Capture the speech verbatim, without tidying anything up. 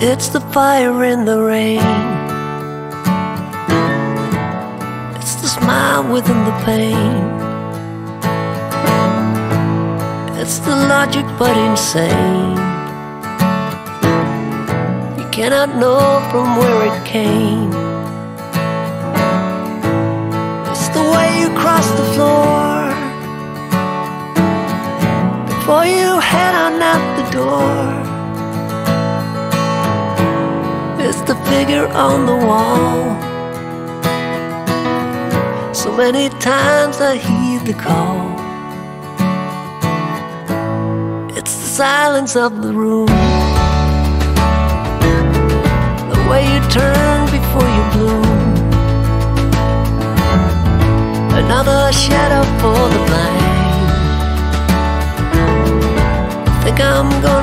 It's the fire in the rain. It's the smile within the pain. It's the logic but insane. You cannot know from where it came. It's the way you cross the floor before you head on out the door. It's the figure on the wall. So many times I heed the call. It's the silence of the room, the way you turn before you bloom. Another shadow for the blind. I think I'm going